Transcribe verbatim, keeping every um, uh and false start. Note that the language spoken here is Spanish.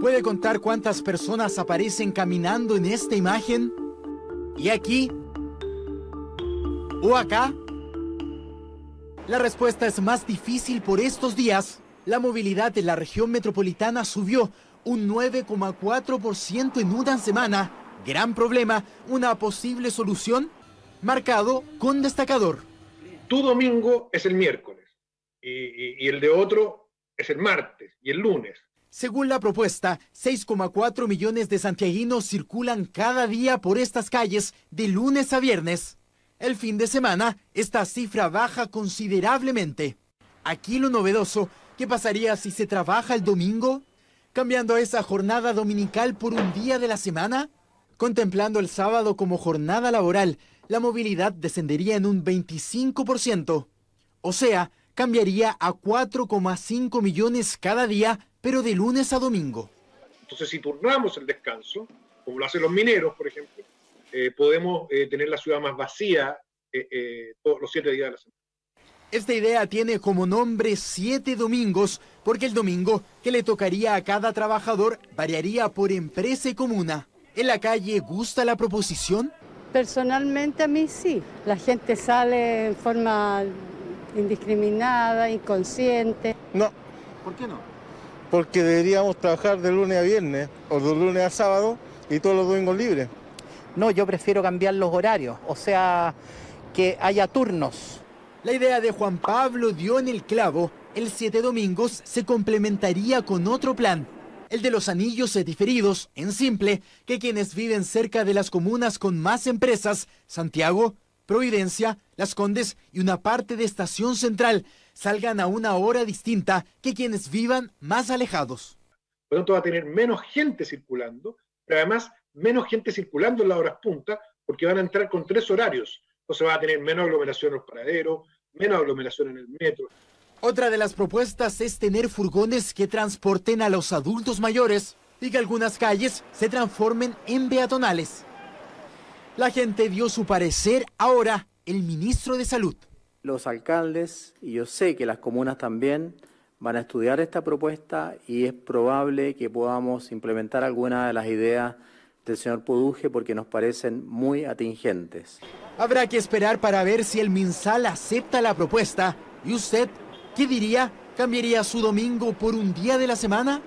¿Puede contar cuántas personas aparecen caminando en esta imagen? ¿Y aquí? ¿O acá? La respuesta es más difícil por estos días. La movilidad de la región metropolitana subió un nueve coma cuatro por ciento en una semana. Gran problema, una posible solución marcado con destacador. Tu domingo es el miércoles y, y, y el de otro es el martes y el lunes. Según la propuesta, seis coma cuatro millones de santiaguinos circulan cada día por estas calles de lunes a viernes. El fin de semana, esta cifra baja considerablemente. Aquí lo novedoso, ¿qué pasaría si se trabaja el domingo? ¿Cambiando esa jornada dominical por un día de la semana? Contemplando el sábado como jornada laboral, la movilidad descendería en un veinticinco por ciento. O sea, cambiaría a cuatro coma cinco millones cada día, pero de lunes a domingo. Entonces, si turnamos el descanso, como lo hacen los mineros, por ejemplo, eh, podemos eh, tener la ciudad más vacía eh, eh, todos los siete días de la semana. Esta idea tiene como nombre Siete Domingos, porque el domingo que le tocaría a cada trabajador variaría por empresa y comuna. ¿En la calle gusta la proposición? Personalmente a mí sí. La gente sale en forma indiscriminada, inconsciente. No. ¿Por qué no? Porque deberíamos trabajar de lunes a viernes o de lunes a sábado y todos los domingos libres. No, yo prefiero cambiar los horarios, o sea, que haya turnos. La idea de Juan Pablo dio en el clavo. El Siete Domingos se complementaría con otro plan, el de los anillos diferidos, en simple, que quienes viven cerca de las comunas con más empresas, Santiago, Providencia, Las Condes y una parte de Estación Central, salgan a una hora distinta que quienes vivan más alejados. Por lo tanto va a tener menos gente circulando, pero además menos gente circulando en las horas punta, porque van a entrar con tres horarios. Entonces va a tener menos aglomeración en los paraderos, menos aglomeración en el metro. Otra de las propuestas es tener furgones que transporten a los adultos mayores y que algunas calles se transformen en peatonales. La gente dio su parecer ahora, el ministro de Salud. Los alcaldes, y yo sé que las comunas también, van a estudiar esta propuesta y es probable que podamos implementar alguna de las ideas del señor Poduje porque nos parecen muy atingentes. Habrá que esperar para ver si el Minsal acepta la propuesta. ¿Y usted qué diría? ¿Cambiaría su domingo por un día de la semana?